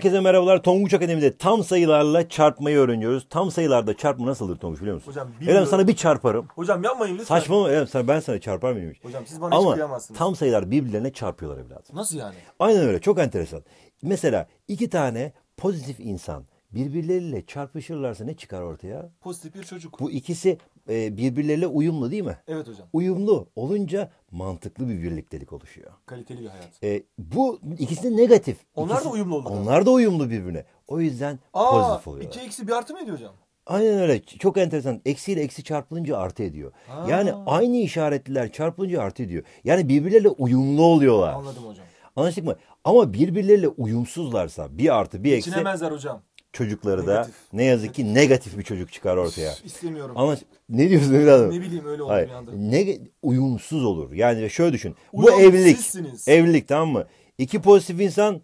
Herkese merhabalar. Tonguç Akademi'de tam sayılarla çarpmayı öğreniyoruz. Tam sayılarda çarpma nasıldır Tonguç biliyor musun? Hocam bilmiyorum. Elem sana bir çarparım. Hocam yapmayın lütfen. Saçma mı? Elem sana, ben sana çarpar mıyım hiç? Hocam siz bana hiç kıyamazsınız. Tam sayılar birbirlerine çarpıyorlar evladım. Nasıl yani? Aynen öyle. Çok enteresan. Mesela iki tane pozitif insan birbirleriyle çarpışırlarsa ne çıkar ortaya? Pozitif bir çocuk. Bu ikisi birbirleriyle uyumlu değil mi? Evet hocam. Uyumlu olunca mantıklı bir birliktelik oluşuyor. Kaliteli bir hayat. Bu ikisi de negatif. Onlar da uyumlu oluyor. Onlar da uyumlu birbirine. O yüzden pozitif oluyor. 2 eksi bir artı mı ediyor hocam? Aynen öyle. Çok enteresan. Eksiyle eksi çarpılınca artı ediyor. Yani aynı işaretliler çarpılınca artı ediyor. Yani birbirleriyle uyumlu oluyorlar. Anladım hocam. Anlaştık mı? Ama birbirleriyle uyumsuzlarsa bir artı bir eksi. İçinemezler hocam. Çocukları negatif. Da ne yazık ki negatif bir çocuk çıkar ortaya. İstemiyorum. Ama ne diyorsun evladım? Ne bileyim öyle oldu bir anda. Uyumsuz olur. Yani şöyle düşün. Bu evlilik. Evlilik tamam mı? İki pozitif insan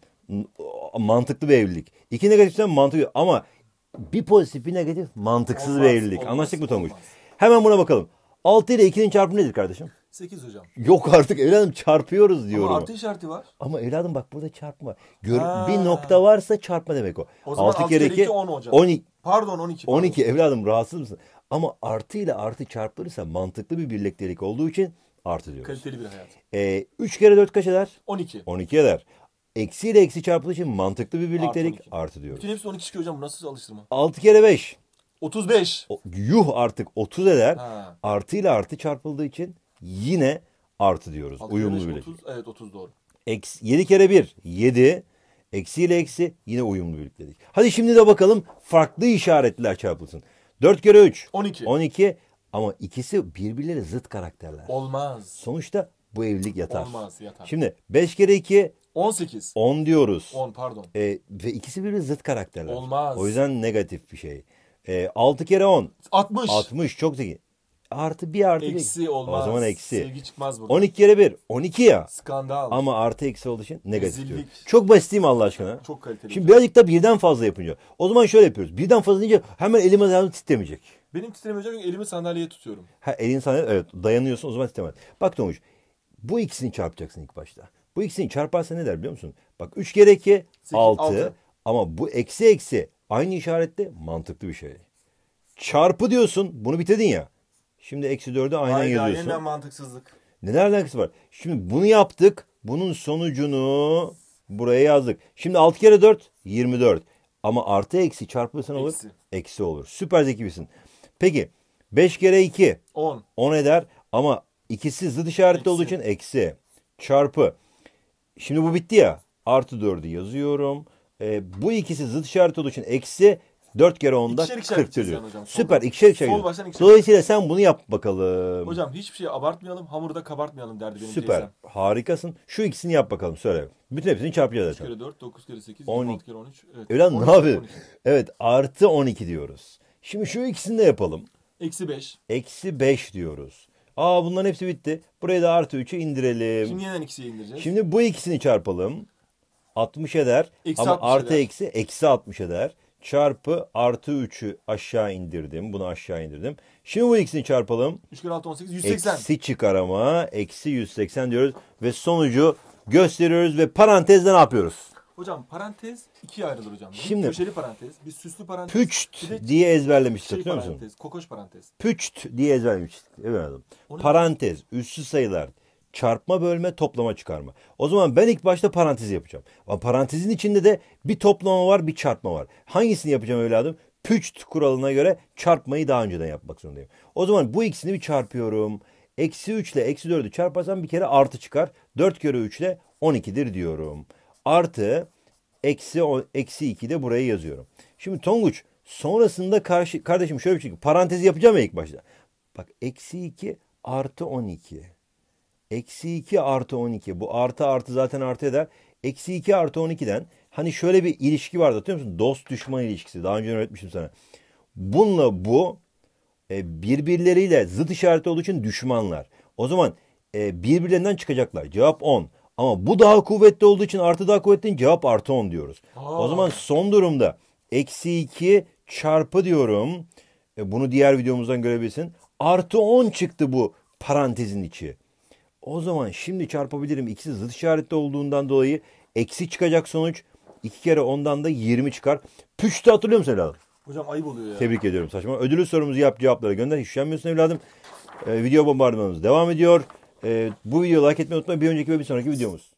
mantıklı bir evlilik. İki negatif insan mantıklı. Ama bir pozitif bir negatif mantıksız olmaz, bir evlilik. Olmaz, anlaştık mı Tonguç? Hemen buna bakalım. 6 ile 2'nin çarpımı nedir kardeşim? 8 hocam. Yok artık evladım çarpıyoruz diyorum. Ama artı işareti var. Ama evladım bak burada çarpma. Bir nokta varsa çarpma demek o. O zaman 6 kere 2 10 hocam. 12. Pardon 12. Pardon. 12 evladım rahatsız mısın? Ama artı ile artı çarpılırsa mantıklı bir birliktelik olduğu için artı diyoruz. Kaliteli bir hayat. 3 kere 4 kaç eder? 12. 12 eder. Eksi ile eksi çarpıldığı için mantıklı bir birliktelik artı diyoruz. Bütün hepsi 12 çıkıyor hocam. Nasıl alıştırma? 6 kere 5. 35. Yuh artık 30 eder. Ha. Artı ile artı çarpıldığı için yine artı diyoruz. Uyumlu birlik. 30, evet 30 doğru. 7 kere 1 7. Eksi ile eksi yine uyumlu birlik dedik. Hadi şimdi de bakalım farklı işaretler çarpılsın. 4 kere 3 12. 12 ama ikisi birbirleri zıt karakterler. Olmaz. Sonuçta bu evlilik yatar. Olmaz yatar. Şimdi 5 kere 2 18. 10 diyoruz. 10 pardon. Ve ikisi birbirleri zıt karakterler. Olmaz. O yüzden negatif bir şey. 6 kere 10 60. 60 çok zeki. Artı bir artı eksi bir. Olmaz. O zaman eksi. Sevgi çıkmaz burada. 12 kere 1. 12 ya. Skandal. Ama artı eksi olduğu için negatif diyor. Çok basit değil mi Allah aşkına? Çok kaliteli. Şimdi birazcık da birden fazla yapınca. O zaman şöyle yapıyoruz. Birden fazla deyince hemen elimi titremeyecek. Benim titremeyecek çünkü elimi sandalyeye tutuyorum. Ha elin sandalyeye evet dayanıyorsun o zaman titremez. Bak Tonguç. Bu ikisini çarpacaksın ilk başta. Bu ikisini çarparsa ne der biliyor musun? Bak 3 kere 2 6 ama bu eksi eksi aynı işaretle mantıklı bir şey. Çarpı diyorsun. Bunu bitirdin ya. Şimdi eksi 4'ü aynen yazıyorsun. Aynen mantıksızlık. Nelerden kısmı var? Şimdi bunu yaptık. Bunun sonucunu buraya yazdık. Şimdi 6 kere 4 24. Ama artı eksi çarpılırsan olur. Eksi olur. Süper zeki birisin. Peki 5 kere 2 10. 10 eder ama ikisi zıt işaretli olduğu için eksi. Çarpı. Şimdi bu bitti ya. Artı 4'ü yazıyorum. Bu ikisi zıt işaretli olduğu için eksi. 4 kere 10'da 40 diyor. Süper. İkişer ikişer. Dolayısıyla sen bunu yap bakalım. Hocam hiçbir şey abartmayalım. Hamuru da kabartmayalım derdi benim Süper. Teyzem. Harikasın. Şu ikisini yap bakalım. Söyle. Bütün hepsini çarpacağız zaten. 3 kere 4, 9 kere 8, 16 kere 13. Evet. Evlen ne yapıyorsun? Evet. Artı 12 diyoruz. Şimdi şu ikisini de yapalım. Eksi 5. Eksi 5 diyoruz. Bunların hepsi bitti. Buraya da artı 3'ü indirelim. Şimdi yeniden ikisiye indireceğiz. Şimdi bu ikisini çarpalım. 60 eder. Eksi ama 60 artı eder. Eksi. Eksi 60 eder. Çarpı artı 3'ü aşağı indirdim. Bunu aşağı indirdim. Şimdi bu ikisini çarpalım. 3 kere 6 18 180. Eksi çıkar ama. Eksi 180 diyoruz. Ve sonucu gösteriyoruz. Ve parantezde ne yapıyoruz? Hocam parantez ikiye ayrılır hocam. Şimdi, bir köşeli parantez. Bir süslü parantez. Püçt diye ezberlemiştik. Şey parantez, kokoş parantez. Püçt diye ezberlemiştik. Evet. Parantez. Üslü sayılar. Çarpma, bölme, toplama, çıkarma. O zaman ben ilk başta parantez yapacağım. Ama parantezin içinde de bir toplama var, bir çarpma var. Hangisini yapacağım evladım? Püçt kuralına göre çarpmayı daha önceden yapmak zorundayım. O zaman bu ikisini bir çarpıyorum. Eksi 3 ile eksi 4'ü çarparsam bir kere artı çıkar. 4 kere 3 ile 12'dir diyorum. Artı eksi 2'yi de buraya yazıyorum. Şimdi Tonguç sonrasında kardeşim şöyle bir şey. Parantezi yapacağım ya ilk başta. Bak eksi 2 artı 12. Eksi 2 artı 12. Bu artı artı zaten artı eder. Eksi 2 artı 12'den hani şöyle bir ilişki vardı hatırlıyor musun? Dost düşman ilişkisi. Daha önce öğretmiştim sana. Bununla bu birbirleriyle zıt işareti olduğu için düşmanlar. O zaman birbirlerinden çıkacaklar. Cevap 10. Ama bu daha kuvvetli olduğu için artı daha kuvvetli cevap artı 10 diyoruz. O zaman son durumda eksi 2 çarpı diyorum. Bunu diğer videomuzdan görebilirsin. Artı 10 çıktı bu parantezin içi. O zaman şimdi çarpabilirim. İkisi zıt işaretli olduğundan dolayı eksi çıkacak sonuç. 2 kere 10'dan da 20 çıkar. Püştü hatırlıyor musun evladım? Hocam ayıp oluyor ya. Tebrik ediyorum saçma. Ödülü sorumuzu yap, cevapları gönder. Hiç üşenmiyorsun evladım. Video bombardımanımız devam ediyor. Bu videoyu like etmeyi unutmayın. Bir önceki ve bir sonraki videomuz.